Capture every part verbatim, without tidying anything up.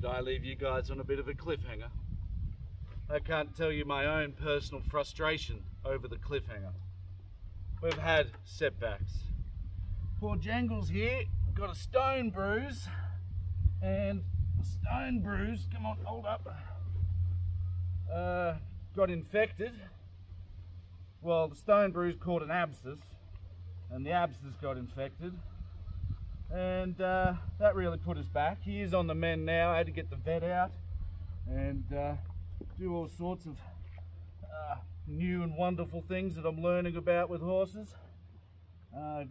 Did I leave you guys on a bit of a cliffhanger? I can't tell you my own personal frustration over the cliffhanger. We've had setbacks. Poor Jangles here got a stone bruise, and a stone bruise, come on, hold up, uh, got infected. Well, the stone bruise caught an abscess, and the abscess got infected, and uh, that really put us back. He is on the mend now. I had to get the vet out and uh, do all sorts of uh, new and wonderful things that I'm learning about with horses. Uh,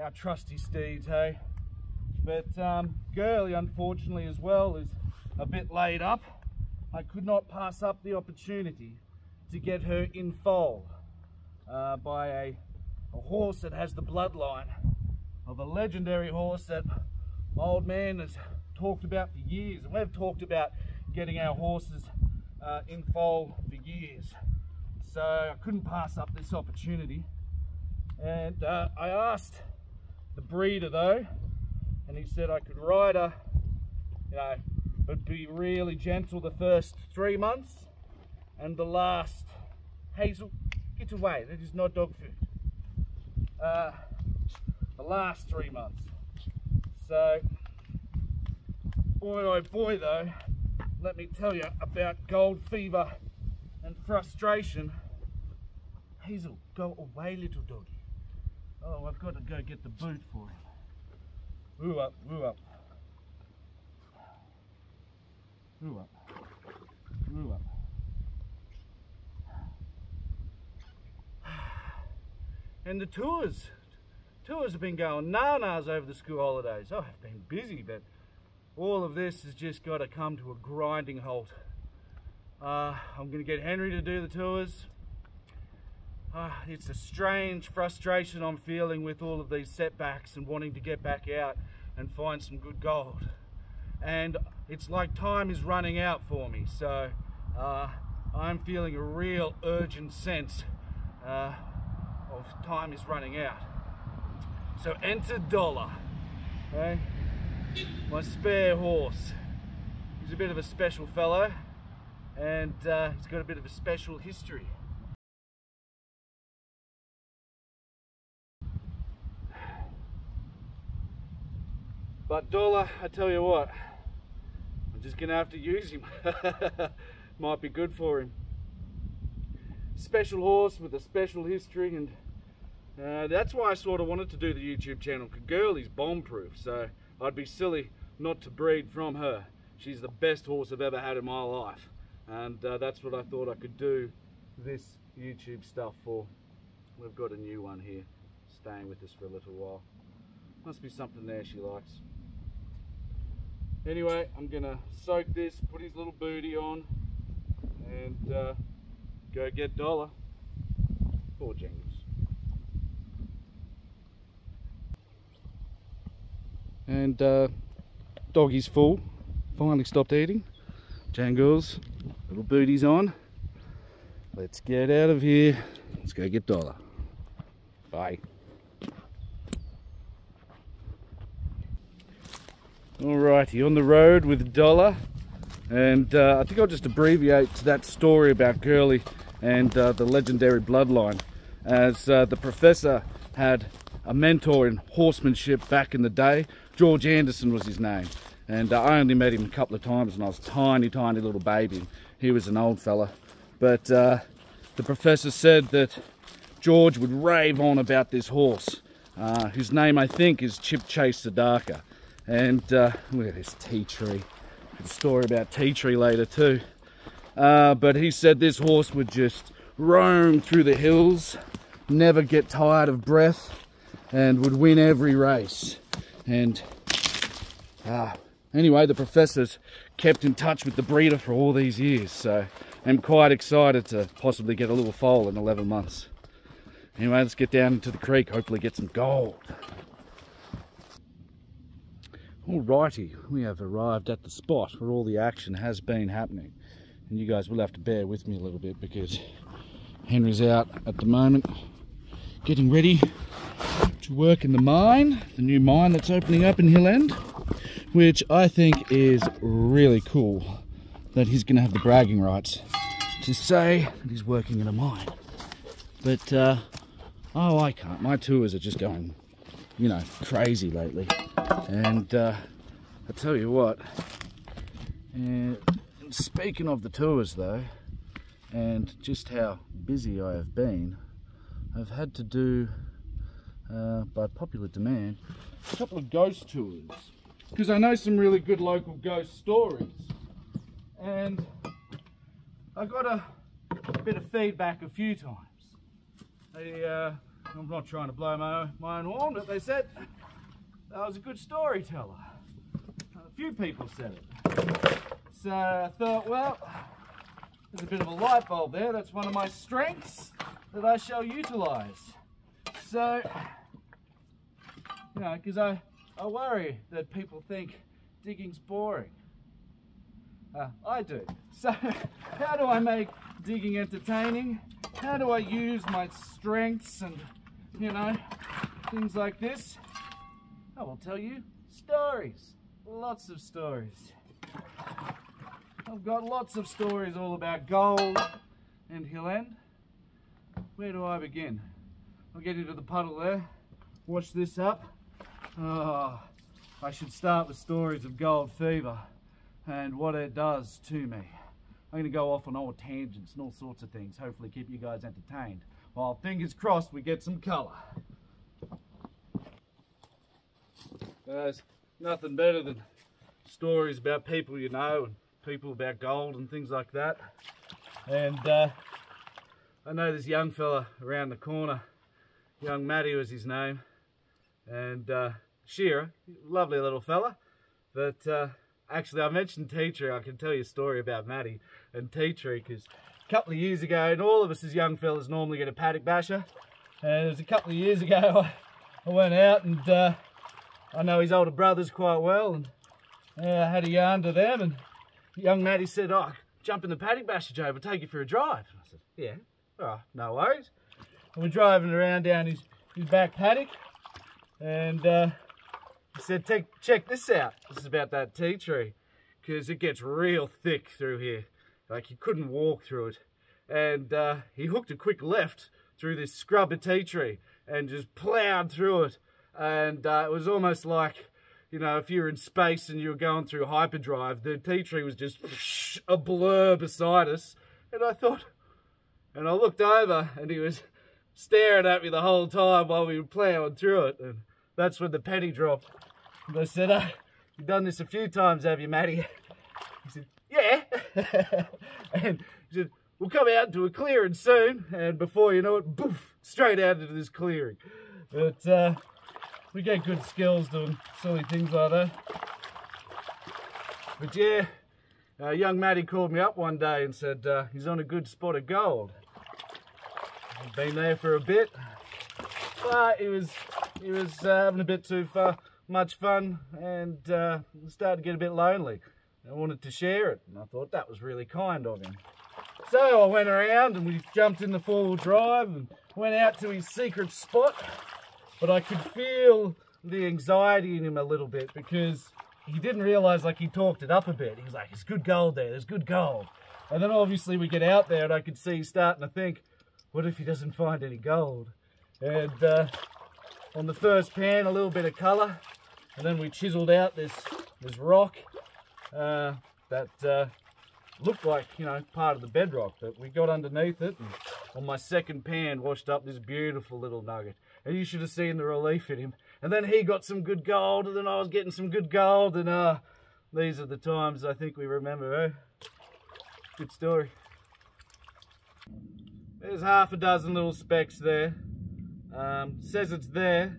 our trusty steeds, hey? But um, Gurley, unfortunately as well, is a bit laid up. I could not pass up the opportunity to get her in foal uh, by a, a horse that has the bloodline of a legendary horse that old man has talked about for years. And we've talked about getting our horses uh, in foal for years. So I couldn't pass up this opportunity. And uh, I asked the breeder though, and he said I could ride her, you know, but be really gentle the first three months and the last. Hazel, get away, that is not dog food. Uh, the last three months. So, boy oh boy though, let me tell you about gold fever and frustration. Hazel, go away, little doggy. Oh, I've got to go get the boot for him. Woo up, woo up. Woo up, woo up. And the tours, tours have been going nanas over the school holidays. Oh, I've been busy, but all of this has just got to come to a grinding halt. Uh, I'm going to get Henry to do the tours. Uh, it's a strange frustration I'm feeling with all of these setbacks and wanting to get back out and find some good gold. And it's like time is running out for me, so uh, I'm feeling a real urgent sense uh, of time is running out. So enter Dollar, okay? My spare horse. He's a bit of a special fellow, and uh, he's got a bit of a special history. But Dollar, I tell you what, I'm just gonna have to use him. Might be good for him. Special horse with a special history, and uh, that's why I sort of wanted to do the YouTube channel, because Girlie's bomb-proof, so I'd be silly not to breed from her. She's the best horse I've ever had in my life, and uh, that's what I thought I could do this YouTube stuff for. We've got a new one here, staying with us for a little while. Must be something there she likes. Anyway, I'm gonna soak this, put his little booty on, and uh, go get Dollar. Poor Jangles. And uh, doggy's full. Finally stopped eating. Jangles, little booty's on. Let's get out of here. Let's go get Dollar. Bye. Alrighty, on the road with Dollar, and uh, I think I'll just abbreviate that story about Gurley and uh, the legendary bloodline, as uh, the professor had a mentor in horsemanship back in the day. George Anderson was his name, and I only met him a couple of times when I was a tiny, tiny little baby. He was an old fella, but uh, the professor said that George would rave on about this horse, uh, whose name I think is Chip Chase the Darker. And uh, look at this tea tree. Good story about tea tree later too. Uh, but he said this horse would just roam through the hills, never get tired of breath, and would win every race. And uh, anyway, the professor's kept in touch with the breeder for all these years, so I'm quite excited to possibly get a little foal in eleven months. Anyway, let's get down into the creek, hopefully get some gold. Alrighty, we have arrived at the spot where all the action has been happening. And you guys will have to bear with me a little bit because Henry's out at the moment getting ready to work in the mine, the new mine that's opening up in Hill End. which I think is really cool, that he's going to have the bragging rights to say that he's working in a mine. But, uh, oh, I can't. My tours are just going, you know, crazy lately. And uh, I tell you what, uh, speaking of the tours though, and just how busy I have been, I've had to do, uh, by popular demand, a couple of ghost tours. Because I know some really good local ghost stories. And I got a, a bit of feedback a few times. They, uh, I'm not trying to blow my own, my own horn, but they said I was a good storyteller. A few people said it. So I thought, well, there's a bit of a light bulb there. That's one of my strengths that I shall utilize. So, you know, because I, I worry that people think digging's boring. Uh, I do. So, how do I make digging entertaining? How do I use my strengths and, you know, things like this? I will tell you stories. Lots of stories. I've got lots of stories all about gold and Hill End. Where do I begin? I'll get into the puddle there. Wash this up. Oh, I should start with stories of gold fever and what it does to me. I'm going to go off on all tangents and all sorts of things, hopefully keep you guys entertained. Well, fingers crossed we get some colour. There's nothing better than stories about people you know, and people about gold and things like that. And uh, I know this young fella around the corner, young Matty was his name, and uh, Shearer, lovely little fella, but uh, actually I mentioned tea tree. I can tell you a story about Matty and tea tree, because a couple of years ago, and all of us as young fellas normally get a paddock basher, and it was a couple of years ago I went out, and uh, I know his older brothers quite well, and uh, I had a yarn to them, and young Matty said, "Oh, jump in the paddock basher, Joe, we'll take you for a drive." And I said, "Yeah, oh, no worries." And we're driving around down his, his back paddock, and uh, he said, check, check this out. This is about that tea tree, because it gets real thick through here. Like, you couldn't walk through it. And uh, he hooked a quick left through this scrub of tea tree and just plowed through it. And uh, it was almost like, you know, if you were in space and you were going through hyperdrive, the tea tree was just whoosh, a blur beside us. And I thought, and I looked over, and he was staring at me the whole time while we were plowing through it. And that's when the penny dropped. And I said, "Oh, you've done this a few times, have you, Matty?" He said, "Yeah." And he said, "We'll come out into a clearing soon." And before you know it, boof, straight out into this clearing. But uh, we get good skills doing silly things like that. But yeah, uh, young Matty called me up one day and said uh, he's on a good spot of gold. I've been there for a bit, but it was... He was uh, having a bit too far, much fun, and uh, started to get a bit lonely. I wanted to share it, and I thought that was really kind of him. So I went around, and we jumped in the four-wheel drive and went out to his secret spot. But I could feel the anxiety in him a little bit, because he didn't realise, like, he talked it up a bit. He was like, "There's good gold there, there's good gold." And then obviously we get out there, and I could see he's starting to think, what if he doesn't find any gold? And... Uh, on the first pan, a little bit of colour, and then we chiseled out this this rock uh, that uh, looked like, you know, part of the bedrock, but we got underneath it, and on my second pan washed up this beautiful little nugget, and you should have seen the relief in him. And then he got some good gold, and then I was getting some good gold, and uh, these are the times I think we remember, eh? Good story. There's half a dozen little specks there. Um, says it's there.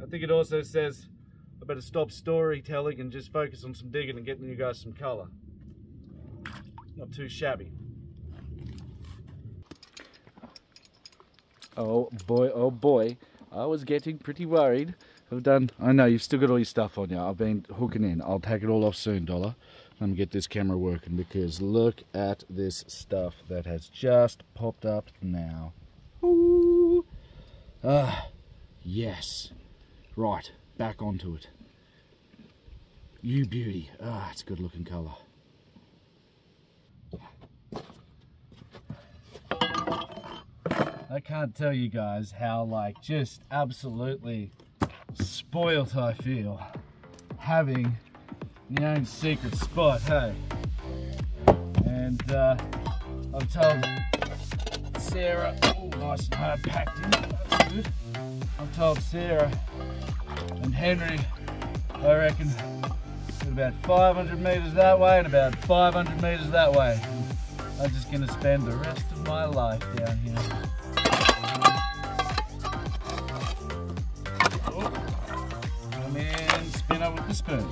I think it also says I better stop storytelling and just focus on some digging and getting you guys some colour. Not too shabby. Oh boy, oh boy. I was getting pretty worried. I've done, I know you've still got all your stuff on you. I've been hooking in. I'll take it all off soon, Dollar. Let me get this camera working, because look at this stuff that has just popped up now. Ooh. Ah, uh, yes. Right, back onto it. You beauty. Ah, it's a good looking colour. I can't tell you guys how like just absolutely spoilt I feel having your own secret spot, hey? And uh, I've told Sarah, oh, nice and hard packed in, that's good. I've told Sarah and Henry, I reckon, about five hundred meters that way and about five hundred meters that way. I'm just gonna spend the rest of my life down here. Oh. Come in, spin up with the spoon.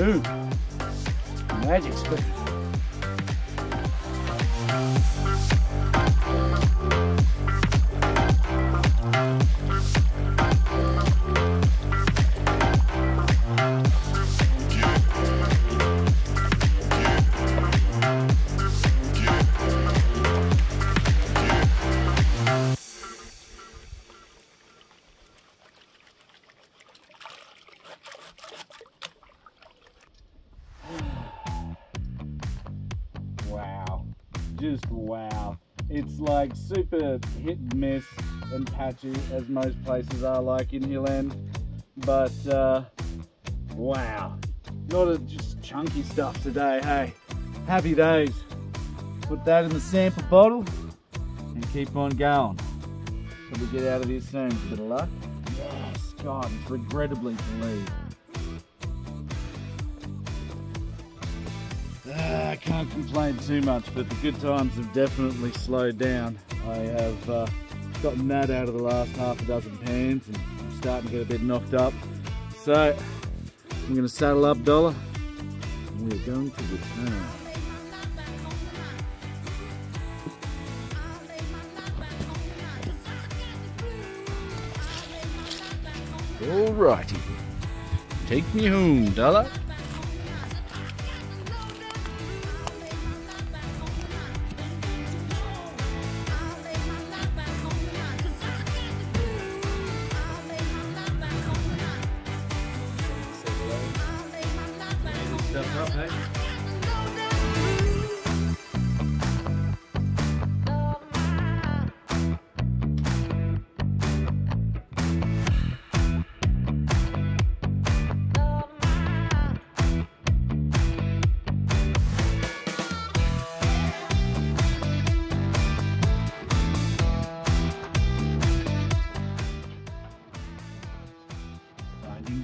Ooh, magic spoon. Just wow. It's like super hit and miss and patchy as most places are like in Hill End, but uh, wow. A lot of just chunky stuff today, hey. Happy days. Put that in the sample bottle and keep on going. Till we get out of here soon, a bit of luck. Yes, God, it's regrettably to leave. I can't complain too much, but the good times have definitely slowed down. I have uh, gotten that out of the last half a dozen pans and I'm starting to get a bit knocked up. So, I'm going to saddle up Dollar and we're going to return. Alrighty, take me home, Dollar.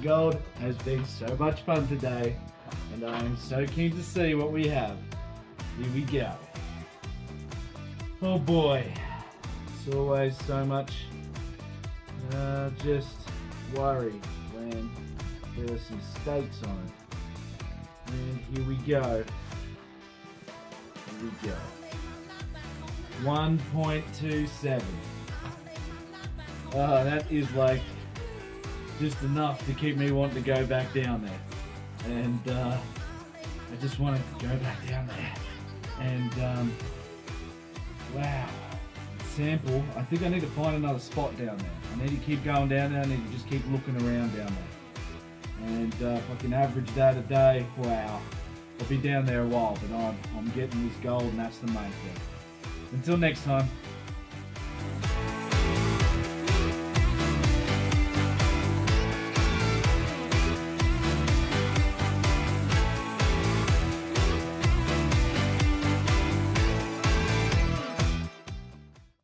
Gold has been so much fun today, and I am so keen to see what we have. Here we go. Oh boy, it's always so much uh, just worry when there are some stakes on it. And here we go. Here we go. one point two seven. Oh, that is like just enough to keep me wanting to go back down there, and uh, I just want to go back down there. And um, wow, sample. I think I need to find another spot down there. I need to keep going down there. I need to just keep looking around down there. And uh, if I can average that a day, wow, I'll be down there a while. But I'm I'm getting this gold, and that's the main thing. Until next time.